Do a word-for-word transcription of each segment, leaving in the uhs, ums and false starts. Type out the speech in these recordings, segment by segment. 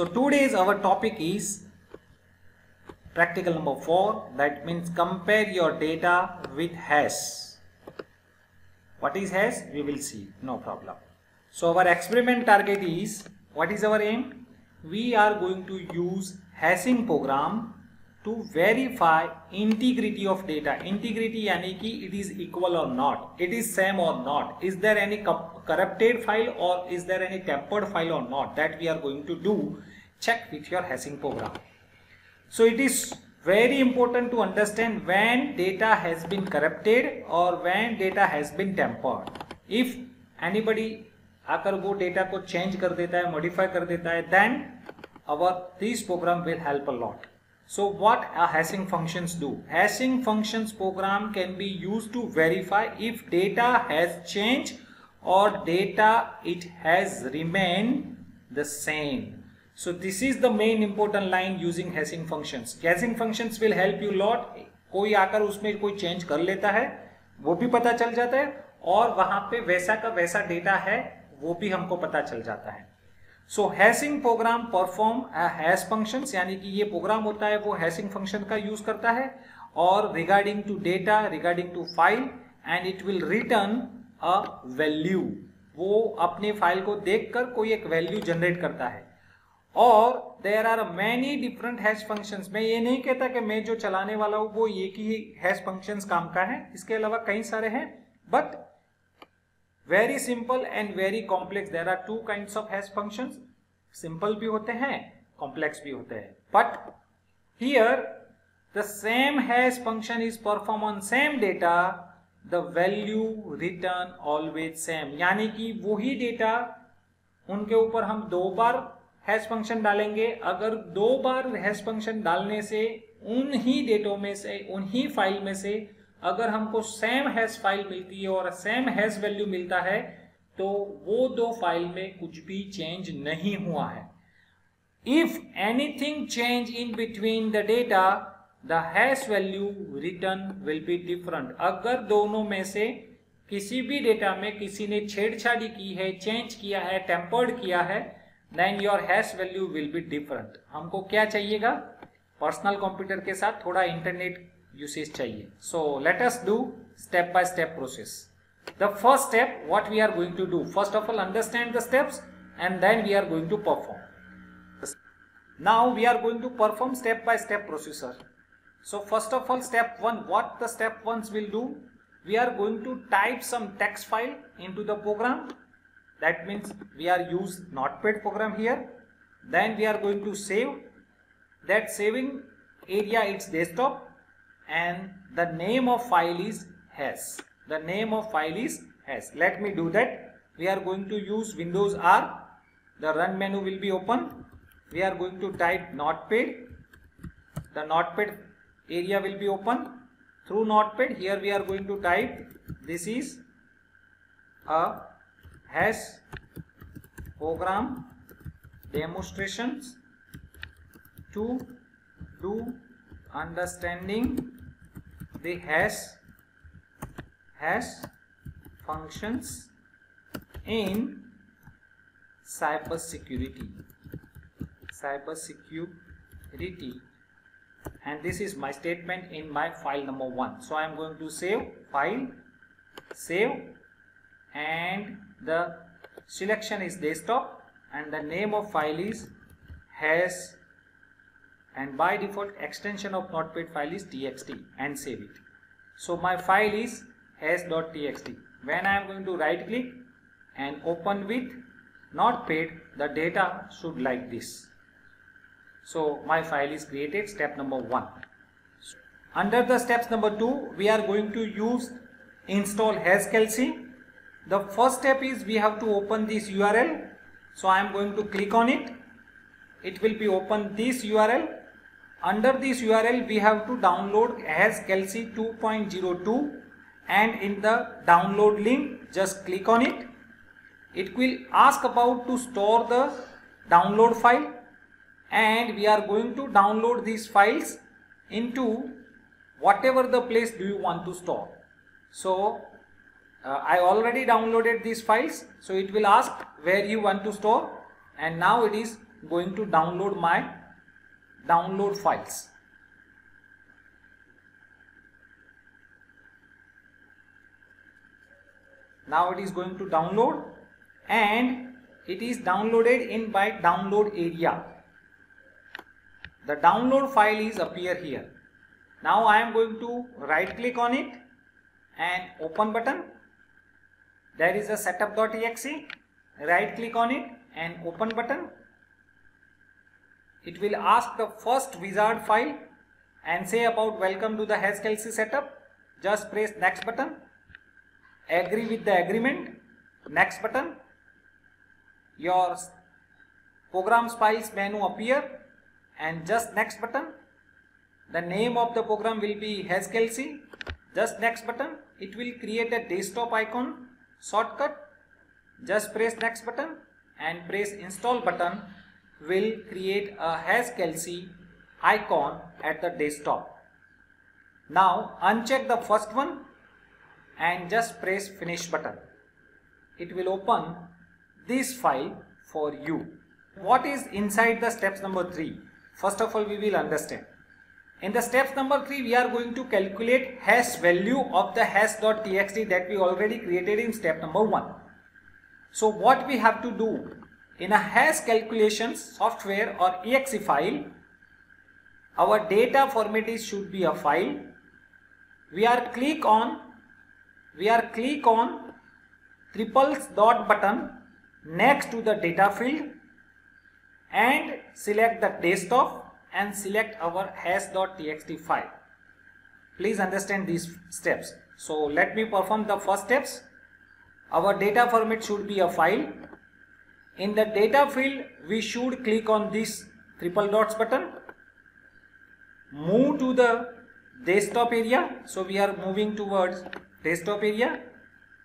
So today's our topic is practical number four, that means compare your data with hash. What is hash? We will see, no problem. So our experiment target is, what is our aim? We are going to use hashing program to verify integrity of data. Integrity yani ki it is equal or not, it is same or not, is there any corrupted file or is there any tampered file or not, that we are going to do check with your hashing program. So it is very important to understand when data has been corrupted or when data has been tampered. If anybody आकर वो data को change कर देता है, modify कर देता है, then our this program will help a lot. So what a hashing functions do? Hashing functions program can be used to verify if data has changed or data it has remained the same. So this is the main important line using hashing functions. Hashing functions will help you lot. कोई आकर उसमें कोई change कर लेता है वो भी पता चल जाता है और वहां पे वैसा का वैसा डेटा है वो भी हमको पता चल जाता है. So hashing program perform hash functions, यानी कि ये प्रोग्राम होता है वो हैशिंग फंक्शन का यूज करता है और regarding to data, regarding to file, and it will return a value. वो अपने फाइल को देखकर कोई एक वैल्यू जनरेट करता है. और there are many different hash functions. मैं ये नहीं कहता कि मैं जो चलाने वाला हूँ वो एक ही हैश फंक्शंस काम का है, इसके अलावा कई सारे हैं, but very simple and very complex. There are two kind of hash function, simple भी होते हैं, कॉम्प्लेक्स भी होते हैं. But here the same hash function is perform on same data, the value return always same. यानी कि वही data उनके ऊपर हम दो बार हैश फंक्शन डालेंगे. अगर दो बार हैश फंक्शन डालने से उन्हीं डेटों में से, उन्हीं फाइल में से अगर हमको सेम हैश फाइल मिलती है और सेम हैश वैल्यू मिलता है तो वो दो फाइल में कुछ भी चेंज नहीं हुआ है. If anything change in between the data, the hash value return will be different. अगर दोनों में से किसी भी डेटा में किसी ने छेड़छाड़ी की है, चेंज किया है, टेम्पर्ड किया है, then your hash value will be different. हमको क्या चाहिएगा? पर्सनल कंप्यूटर के साथ थोड़ा इंटरनेट यूसेज चाहिए. So let us do step by step process. The first step what we are going to do, first of all understand the steps and then we are going to perform. Now we are going to perform step by step procedure. So first of all step one, what the step one will do, we are going to type some text file into the program. That means we are use Notepad program here. Then we are going to save. That saving area is desktop. And the name of file is hash. The name of file is hash. Let me do that. We are going to use Windows R. The run menu will be open. We are going to type Notepad. The Notepad area will be open. Through Notepad here we are going to type, this is a hash program demonstrations to do understanding the hash hash functions in cybersecurity cybersecurity and this is my statement in my file number one. So I am going to save file, save, and the selection is desktop and the name of file is hash, and by default extension of Notepad file is txt, and save it. So my file is hash.txt. When I am going to right click and open with Notepad, the data should like this. So my file is created, step number one. Under the steps number two, we are going to use install HashCalc. The first step is we have to open this U R L. So I am going to click on it. It will be open this U R L. Under this U R L we have to download HashCalc two point oh two, and in the download link just click on it. It will ask about to store the download file, and we are going to download these files into whatever the place do you want to store. So Uh, I already downloaded these files, so it will ask where you want to store, and now it is going to download my download files. Now it is going to download and it is downloaded in my download area. The download file is appear here. Now I am going to right click on it and open button. There is a setup.exe. Right click on it and open button. It will ask the first wizard file and say about welcome to the HashCalc setup. Just press next button. Agree with the agreement. Next button. Your programs files menu appear and just next button. The name of the program will be HashCalc. Just next button. It will create a desktop icon shortcut. Just press next button and press install button will create a HashCalc icon at the desktop. Now uncheck the first one and just press finish button. It will open this file for you. What is inside the steps number three? First of all, we will understand. In the steps number three, we are going to calculate hash value of the hash.txt that we already created in step number one. So what we have to do in a hash calculation software or E X E file, our data format is should be a file. We are click on, we are click on triples dot button next to the data field and select the desktop and select our hash.txt file. Please understand these steps. So let me perform the first steps. Our data format should be a file. In the data field, we should click on this triple dots button. Move to the desktop area. So we are moving towards desktop area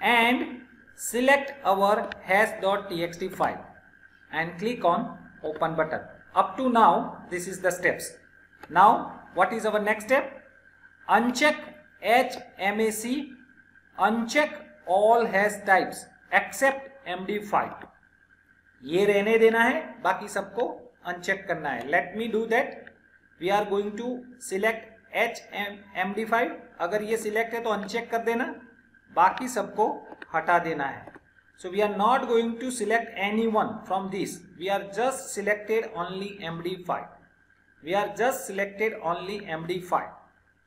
and select our hash.txt file and click on open button. Up to now, this is the steps. Now, what is our next step? Uncheck HMAC, uncheck all hash types except M D five. ये रहने देना है, बाकी सबको uncheck करना है. Let me do that. We are going to select H M D five. अगर ये select है तो अनचेक कर देना, बाकी सबको हटा देना है. So we are not going to select anyone from this. We are just selected only M D five. We are just selected only M D five.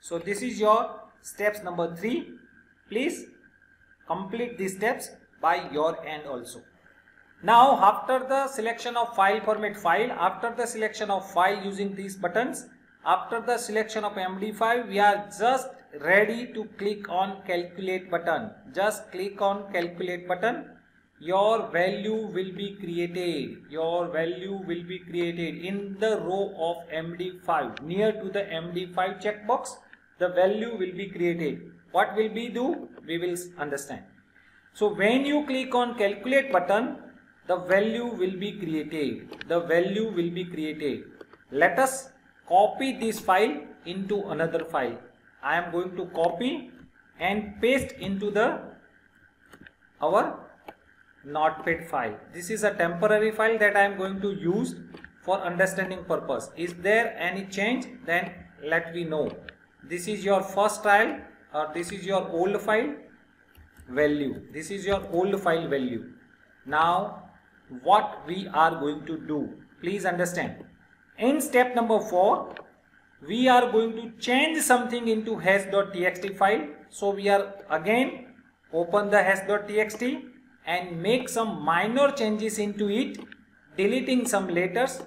So this is your steps number three. Please complete these steps by your end also. Now after the selection of file format file, after the selection of file using these buttons, after the selection of M D five, we are just ready to click on calculate button. Just click on calculate button. Your value will be created. Your value will be created in the row of M D five. Near to the M D five checkbox, the value will be created. What will we do? We will understand. So when you click on calculate button, the value will be created. The value will be created. Let us copy this file into another file. I am going to copy and paste into the our Notepad file. This is a temporary file that I am going to use for understanding purpose. Is there any change? Then let me know. This is your first trial. Or this is your old file value. This is your old file value. Now what we are going to do, please understand. In step number four, we are going to change something into hash.txt file. So we are again open the hash.txt and make some minor changes into it, deleting some letters,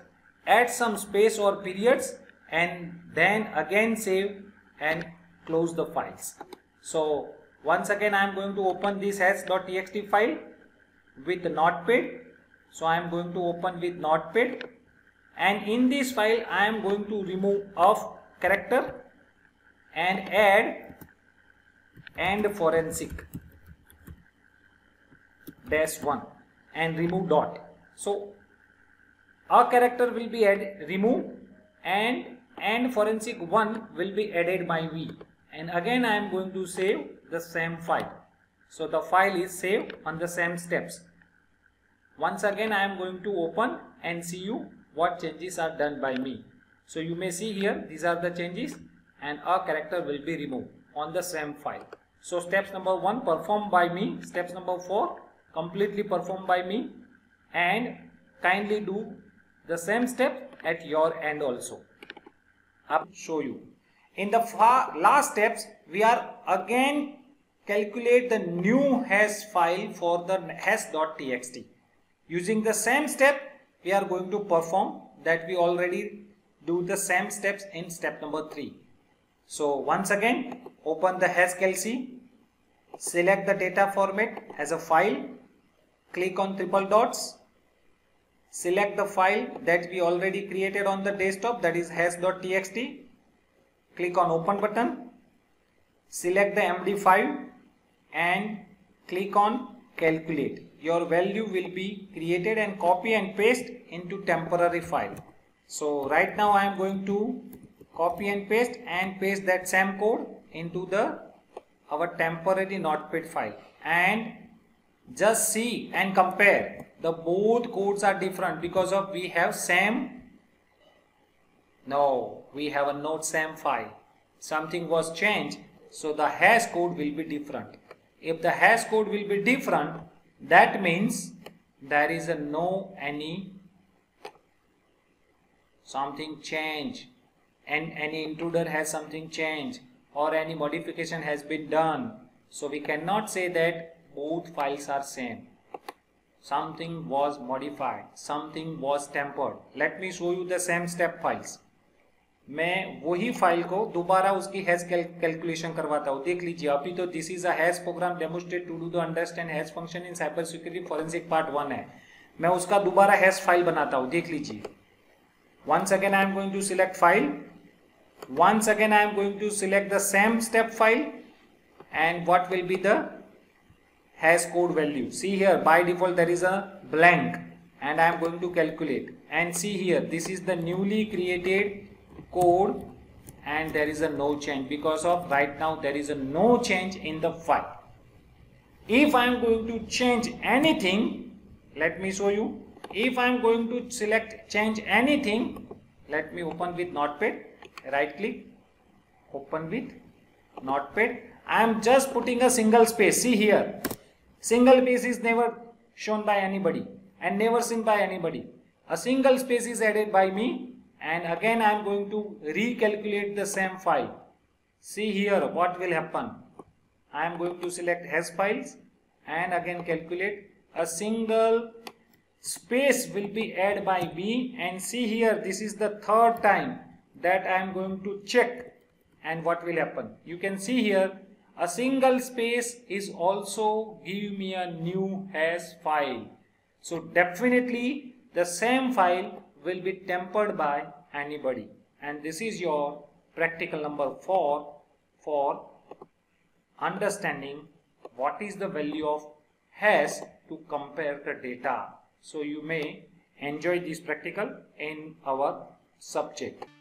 add some space or periods, and then again save and close the files. So once again I am going to open this hash.txt file with Notepad. So I am going to open with Notepad, and in this file I am going to remove of character and add and forensic dash one and remove dot. So a character will be add removed and and forensic one will be added by V. And again I am going to save the same file. So the file is saved on the same steps. Once again I am going to open and see you what changes are done by me. So you may see here, these are the changes and a character will be removed on the SAM file. So steps number one performed by me, steps number four completely performed by me, and kindly do the same step at your end also. I'll show you. In the last steps, we are again calculate the new hash file for the hash dot t x t. Using the same step, we are going to perform that we already do the same steps in step number three. So once again, open the HashCalc, select the data format as a file, click on triple dots, select the file that we already created on the desktop, that is hash dot t x t, click on open button, select the M D five and click on calculate. Your value will be created and copy and paste into temporary file. So right now I am going to copy and paste and paste that SAM code into the our temporary notepad file, and just see and compare. The both codes are different because of we have SAM. No, we have a not SAM file. Something was changed, so the hash code will be different. If the hash code will be different, that means there is a no any something change, and any intruder has something changed or any modification has been done. So we cannot say that both files are same. Something was modified, something was tempered. Let me show you the same step files. मैं वही file को दोबारा उसकी hash calculation करवाता हूँ, देख लीजिए अभी तो this is a hash program demonstrate to do the understand hash function in cyber security forensic part one है. मैं उसका दोबारा हैश फाइल बनाता हूँ, देख लीजिए. Once again I am going to select file, once again I am going to select the same step file, and what will be the hash code value. See here, by default there is a blank, and I am going to calculate, and see here, this is the newly created code and there is a no change because of right now there is a no change in the file. If I am going to change anything, let me show you. If I am going to select change anything, let me open with notepad, right click, open with notepad. I am just putting a single space, see here. Single space is never shown by anybody and never seen by anybody. A single space is added by me, and again I am going to recalculate the same file. See here what will happen. I am going to select hash files and again calculate. A single space will be added by me, and see here, this is the third time that I am going to check, and what will happen. You can see here. A single space is also give me a new hash file. So definitely the same file will be tempered by anybody. And this is your practical number four for understanding what is the value of hash to compare the data. So you may enjoy this practical in our subject.